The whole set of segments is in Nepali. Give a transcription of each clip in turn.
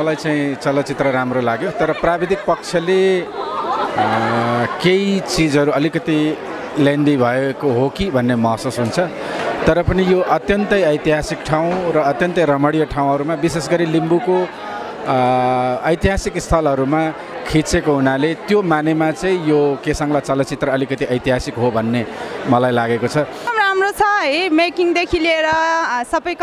मलाई चाहिँ चलचित्र राम्रो लाग्यो तर प्राविधिक पक्षले केही चीजहरु अलिकति लेन्दी भएको हो कि भन्ने महसुस हुन्छ तर पनि यो अत्यन्तै ऐतिहासिक ठाउँ र अत्यन्तै रमणीय ठाउँहरुमा विशेष गरी लिम्बूको ऐतिहासिक स्थलहरुमा खिचेको हुनाले त्यो मानेमा चाहिँ यो केसाङला चलचित्र अलिकति ऐतिहासिक हो भन्ने मलाई लागेको छ। राम्रो छ है मेकिङ देखि लिएर सबै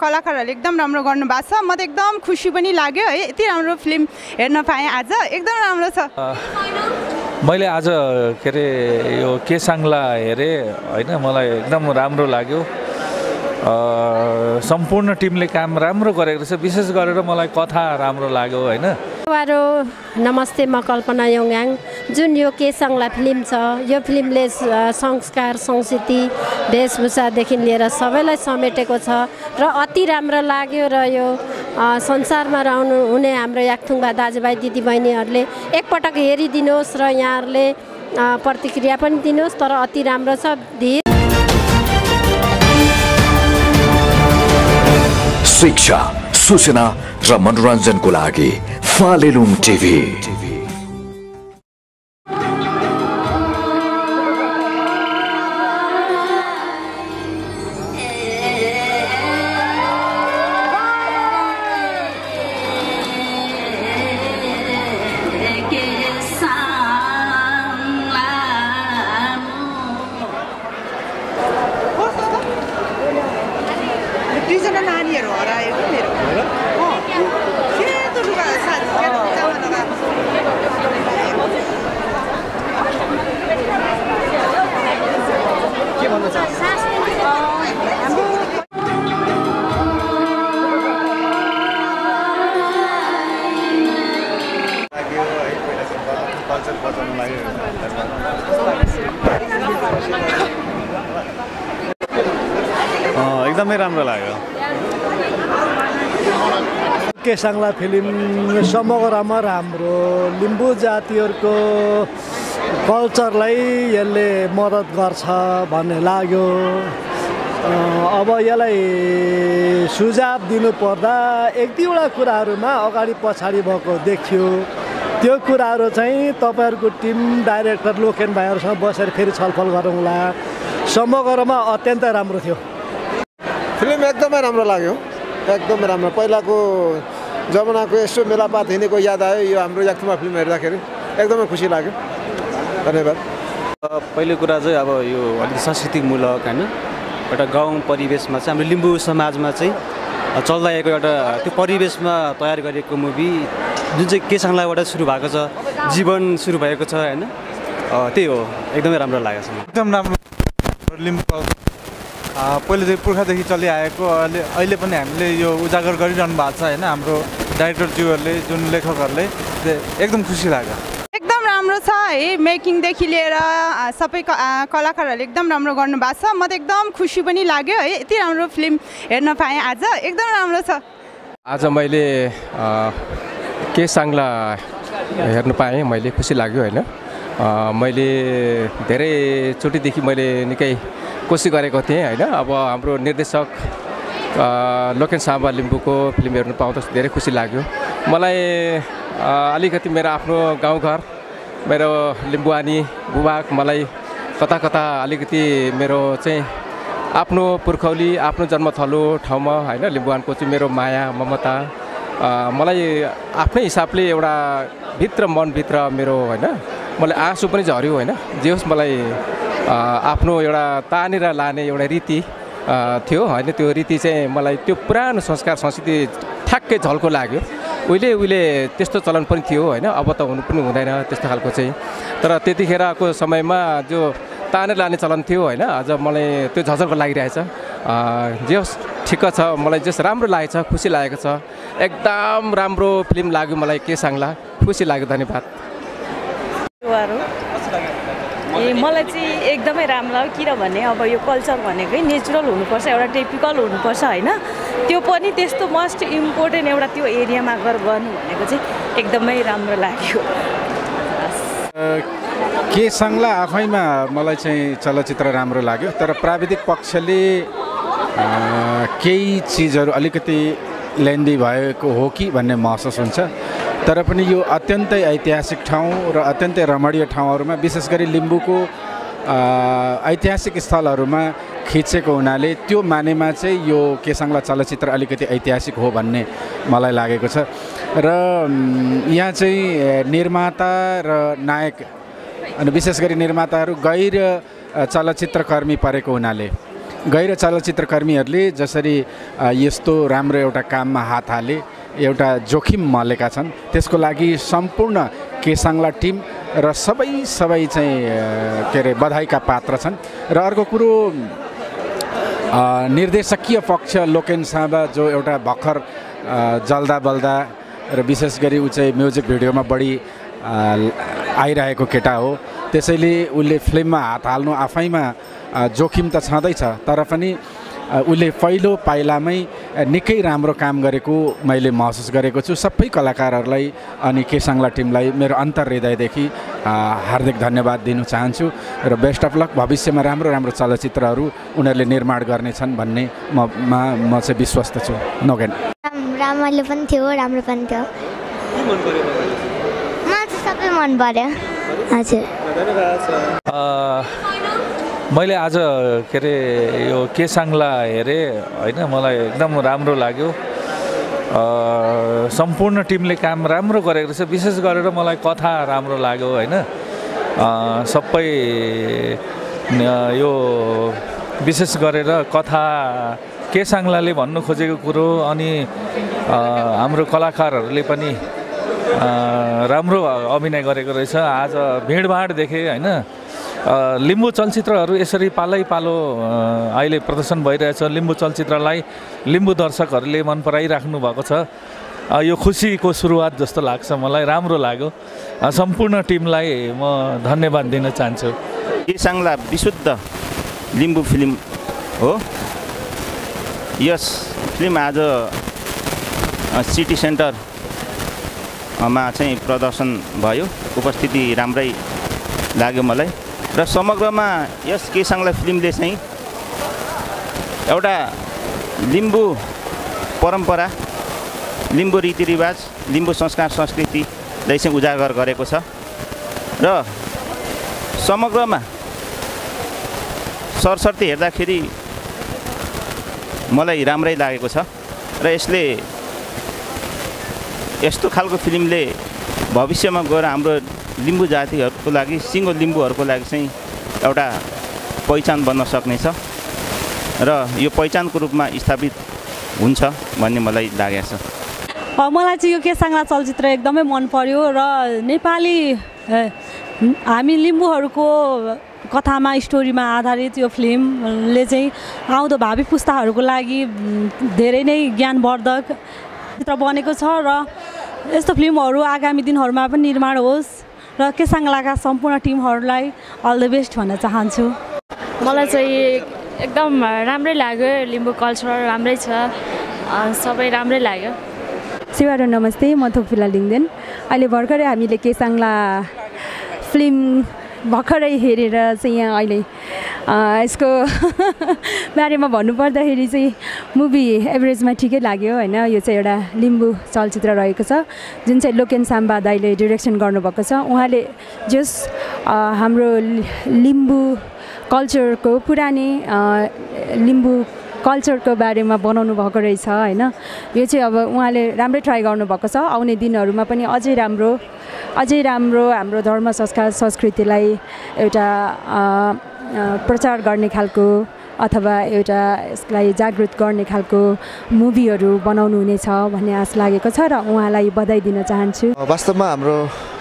कलाकारहरुले एकदम राम्रो गर्नुभएको छ म त एकदम खुशी पनि लाग्यो है यति राम्रो फिल्म हेर्न पाए आज एकदम राम्रो छ। मैले आज केरे यो केसाङला हेरे हैन मलाई एकदम राम्रो लाग्यो सम्पूर्ण टिमले काम राम्रो गरेको छ विशेष गरेर मलाई कथा राम्रो लाग्यो हैन। नमस्ते म कल्पना योङयाङ जुन यो केसाङला फिल्म छ यो फिल्मले संस्कार संस्कृति वेशभूषा देखि लिएर सबैलाई समेटेको छ र अति राम्रो लाग्यो र यो संसारमा रहनु हुने हाम्रो याक्थुङबा दाजुभाइ दिदीबहिनीहरुले एकपटक हेरिदिनुस् र यहाँहरुले प्रतिक्रिया पनि दिनुस् तर अति राम्रो छ। शिक्षा सूचना र मनोरञ्जनको लागि फालेलुङ टिभी। एकदमै राम्रो लाग्यो। के साङ्ला फिल्म समग्रमा राम्रो लिम्बू जातिहरुको कल्चरलाई यसले मद्दत गर्छ भन्ने लाग्यो। अब यसलाई सुझाव दिनु पर्दा एक दुईवटा कुराहरुमा अगाडि पछाडी भएको देखियो त्यो कुराहरु चाहिँ तपाईहरुको टिम डाइरेक्टर लोकेन भाइहरुसँग बसेर फेरि छलफल गरौँला समग्रमा अत्यन्त राम्रो थियो। फिल्म एकदमै राम्रो लाग्यो एकदम राम्रो पहिलाको जमानाको यसो मेलापात हिँडेको याद आयो यो हाम्रो याक्थुङबा फिल्म हेर्दाखेरि एकदमै खुसी लाग्यो धन्यवाद। पहिलो कुरा चाहिँ अब यो अलिक सांस्कृतिक मूलक हैन एउटा गाउँ परिवेशमा चाहिँ हाम्रो लिम्बू समाजमा चाहिँ चल्दाएको एउटा त्यो परिवेशमा तयार गरेको मुभी जुन चाहिँ के साङ्लाबाट सुरु भएको छ जीवन सुरु भएको छ हैन त्यही हो एकदमै राम्रो लाग्यो एकदम राम्रो लिम्बू पहिले पुर्खादेखि चलिआएको अहिले पनि हामीले यो उजागर गरिरहनु भएको छ हैन हाम्रो डाइरेक्टरज्यूहरुले जुन लेखकहरुले एकदम खुसी लाग्यो एकदम राम्रो छ है मेकिङ देखि लिएर सबै कलाकारहरुले एकदम राम्रो गर्नुभएको छ म त एकदम खुशी पनि लाग्यो है यति राम्रो फिल्म हेर्न पाए आज एकदम राम्रो छ। आज मैले के साङ्ला हेर्न पाए मैले खुसी लाग्यो हैन मैले धेरै चोटी देखि मैले निकै कोसिस गरेको थिएँ हैन अब हाम्रो निर्देशक लोकेनसाबा लिम्बूको फिल्म हेर्न पाउँदा धेरै खुसी लाग्यो। मलाई अलिकति मेरो आफ्नो गाउँघर मेरो लिम्बुआनी भूभाग मलाई कता कता अलिकति मेरो चाहिँ आफ्नो पुर्खौली आफ्नो जन्मथलो ठाउँमा हैन लिम्बुआनको चाहिँ मेरो माया ममता मलाई आफ्नै हिसाबले एउटा भित्र मनभित्र मेरो हैन मलाई आँसु पनि झर्यो हैन जे होस् मलाई आफ्नो एउटा तानेर लाने एउटा रीति थियो हैन त्यो रीति चाहिँ मलाई त्यो पुरानो संस्कार संस्कृति ठ्याक्कै झल्को लाग्यो उहिले उहिले त्यस्तो चलन पनि थियो हैन अब त हुनु पनि हुँदैन त्यस्तो खालको चाहिँ तर त्यतिखेरको समयमा जो तानेर लाने चलन थियो हैन आज मलाई त्यो झल्को लागिरहेछ जे होस् ठिक छ मलाई जस राम्रो लागेछ खुसी लागेको छ एकदम राम्रो फिल्म लाग्यो मलाई के साङ्ला खुसी लाग्यो धन्यवाद। ए मलाई चाहिँ एकदमै राम्रो लाग्यो किनभने अब यो कल्चर भनेकै नेचुरल हुनुपर्छ एउटा टिपिकल हुनुपर्छ हैन त्यो पनि त्यस्तो मोस्ट इम्पोर्टेन्ट एउटा त्यो एरियामा गर्नु भनेको चाहिँ एकदमै राम्रो लाग्यो। के साङ्ला आफैमा मलाई चाहिँ चलचित्र राम्रो लाग्यो तर प्राविधिक पक्षले केही चीजहरु अलिकति लेन्दी भएको हो कि भन्ने महसुस हुन्छ। तर पनि यो अत्यन्तै ऐतिहासिक ठाउँ र अत्यन्तै रमणीय ठाउँहरुमा विशेष गरी लिम्बूको ऐतिहासिक स्थलहरुमा खिचेको हुनाले त्यो मानेमा चाहिँ यो केसाङ्ला चलचित्र अलिकति ऐतिहासिक हो भन्ने मलाई लागेको छ। र यहाँ चाहिँ निर्माता र नायक अनि विशेष गरी निर्माताहरु गैर चलचित्रकर्मी परेको हुनाले गैर चलचित्रकर्मीहरुले जसरी यस्तो राम्रो एउटा काममा हात हाले एउटा जोखिम मलेका छन् त्यसको लागि सम्पूर्ण केसाङ्ला टिम र सबै चाहिँ के रे बधाईका पात्र छन्। र अर्को कुरो निर्देशकीय पक्ष लोकेनसाबा जो एउटा भर्खर जल्दा बल्दा र विशेष गरी उ चाहिँ म्युजिक भिडियोमा बढी आइरहेको केटा हो, त्यसैले उले फिल्ममा हात हाल्नु आफैमा जोखिम त छँदैछ तर पनि उले पहिलो पाइलामै निकै राम्रो काम गरेको मैले महसुस गरेको छु। सबै कलाकारहरुलाई अनि के साङ्ला टिमलाई मेरो अन्तर हृदयदेखि हार्दिक धन्यवाद दिन चाहन्छु र बेस्ट अफ लक। भविष्यमा राम्रो चलचित्रहरु उनीहरुले निर्माण गर्ने छन् भन्ने म चाहिँ विश्वस्त छु। नोगेन राम्रो पनि थियो, राम्रो पनि थियो, मन पर्यो मलाई, म चाहिँ सबै मन पर्यो। हजुर धन्यवाद। मैले आज के रे यो के साङ्ला हेरे हैन, मलाई एकदम राम्रो लाग्यो। सम्पूर्ण टिमले काम राम्रो गरेको छ। विशेष गरेर मलाई कथा राम्रो लाग्यो हैन। सबै यो विशेष गरेर कथा के साङ्लाले भन्नु खोजेको कुरो अनि हाम्रो कलाकारहरुले पनि राम्रो अभिनय गरेको रहेछ। आज भिडभाड देखे हैन। लिम्बू चलचित्रहरु यसरी पालैपालो अहिले प्रदर्शन भइरहेछ। लिम्बू चलचित्रलाई लिम्बू दर्शकहरुले मन पराइराख्नु भएको छ। यो खुशीको सुरुवात जस्तो लाग्छ, मलाई राम्रो लाग्यो। सम्पूर्ण टिमलाई म धन्यवाद दिन चाहन्छु। के साङ्ला विशुद्ध लिम्बू फिल्म हो। यस फिल्म आज सिटी सेन्टरमा चाहिँ प्रदर्शन भयो। उपस्थिति राम्रै लाग्यो मलाई। र समग्रमा यस के साङ्ला फिल्मले चाहिँ एउटा लिम्बू परम्परा, लिम्बू रीतिरिवाज, लिम्बू संस्कार संस्कृतिलाई चाहिँ उजागर गरेको छ। र समग्रमा सरसर्ती हेर्दाखेरि मलाई राम्रै लागेको छ। र यसले यस्तो खालको फिल्मले भविष्यमा गएर हाम्रो लिम्बू जातिहरुको लागि, सिङ्गो लिम्बूहरुको लागि चाहिँ एउटा पहिचान बन्न सक्ने छ र यो पहिचानको रूपमा स्थापित हुन्छ भन्ने मलाई लागेको छ। मलाई चाहिँ यो के साङ्ला चलचित्र एकदमै मन पर्यो र नेपाली हामी लिम्बूहरुको कथामा स्टोरीमा आधारित यो फिल्मले चाहिँ आउँदो भावी पुस्ताहरुको लागि धेरै नै ज्ञानवर्धक चित्र बनेको छ र यस्तो फिल्महरु आगामी दिनहरुमा पनि निर्माण होस् र के साङ्लाका सम्पूर्ण टिमहरुलाई अल द बेस्ट भन्न चाहन्छु। मलाई चाहिँ एकदम राम्रै लाग्यो। लिम्बू कल्चर राम्रै छ, सबै राम्रै लाग्यो। शिवारो नमस्ते, म थोपफिला लिङ्देन। अहिले भर्खरै हामीले के साङ्ला फिल्म भर्खरै हेरेर चाहिँ यहाँ अहिले यसको बारेमा भन्नुपर्दाखेरि चाहिँ मुभी एभरेजमा ठिकै लाग्यो हैन। यो चाहिँ एउटा लिम्बू चलचित्र रहेको छ जुन चाहिँ लोकेनसाम्बा दाइले डाइरेक्सन गर्नुभएको छ। उहाँले जस हाम्रो लिम्बू कल्चरको पुरानै लिम्बू कल्चरको बारेमा बनाउनु भएको रहेछ हैन। यो चाहिँ अब उहाँले राम्रै ट्राई गर्नुभएको छ। आउने दिनहरुमा पनि अझै राम्रो हाम्रो धर्म संस्कार संस्कृतिलाई एउटा प्रचार गर्ने खालको अथवा एउटा यसलाई जागृत गर्ने खालको मुभीहरु बनाउनु हुनेछ भन्ने आश लागेको छ र उहाँलाई बधाई दिन चाहन्छु। वास्तवमा हाम्रो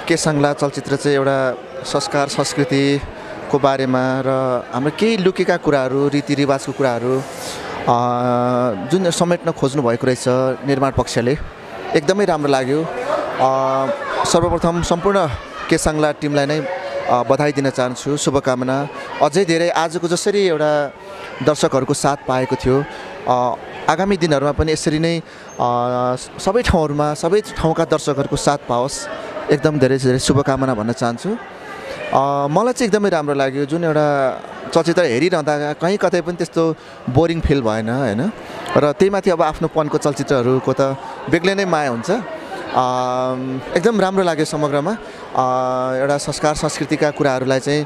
के साङ्ला चलचित्र चाहिँ एउटा संस्कार संस्कृतिको बारेमा र हाम्रो केही लुकेका कुराहरु, रीतिरिवाजको कुराहरु जुन समेट्न खोज्नु भएको रहेछ निर्माण पक्षले, एकदमै राम्रो लाग्यो। सर्वप्रथम सम्पूर्ण के साङ्ला टिमलाई नै बधाई दिन चाहन्छु, शुभकामना। अझै धेरै आजको जसरी एउटा दर्शकहरुको साथ पाएको थियो, आगामी दिनहरुमा पनि यसरी नै सबै ठाउँका दर्शकहरुको साथ पाओस्। एकदम धेरै धेरै शुभकामना भन्न चाहन्छु। मलाई चाहिँ एकदमै राम्रो लाग्यो जुन एउटा चलचित्र हेरिरहँदा कहीं कतै पनि त्यस्तो बोरिङ फिल भएन हैन र त्यहीमाथि अब आफ्नोपनको चलचित्रहरुको त बेग्लै नै माया हुन्छ एकदम राम्रो लाग्यो समग्रमा एउटा संस्कार संस्कृतिका कुराहरुलाई चाहिँ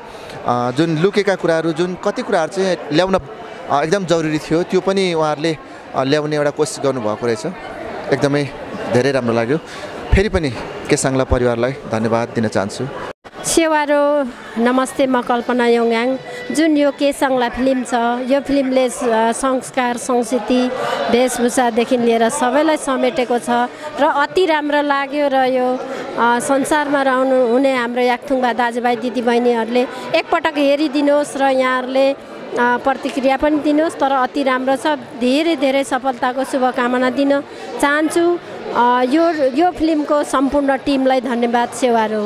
जुन लुकेका कुराहरु जुन कति कुराहरु चाहिँ ल्याउन एकदम जरुरी थियो त्यो पनि उहाँहरुले ल्याउने एउटा कोसिस गर्नु भएको रहेछ एकदमै धेरै राम्रो लाग्यो फेरि पनि के सांगला परिवारलाई धन्यवाद दिन चाहन्छु सेवारो नमस्ते म कल्पना योङयाङ जुन यो के सांगला फिल्म छ यो फिल्मले संस्कार संस्कृति वेशभूषा देखि लिएर सबैलाई समेटेको छ र अति राम्रो लाग्यो र यो संसारमा रहनु हुने हाम्रो याक्थुङबा दाजुभाइ दिदीबहिनीहरुले एकपटक हेरिदिनुस् र यहाँहरुले प्रतिक्रिया पनि दिनुस् तर अति राम्रो छ धेरै धेरै सफलताको शुभकामना दिन चाहन्छु यो फिल्मको सम्पूर्ण टिमलाई धन्यवाद सेवारो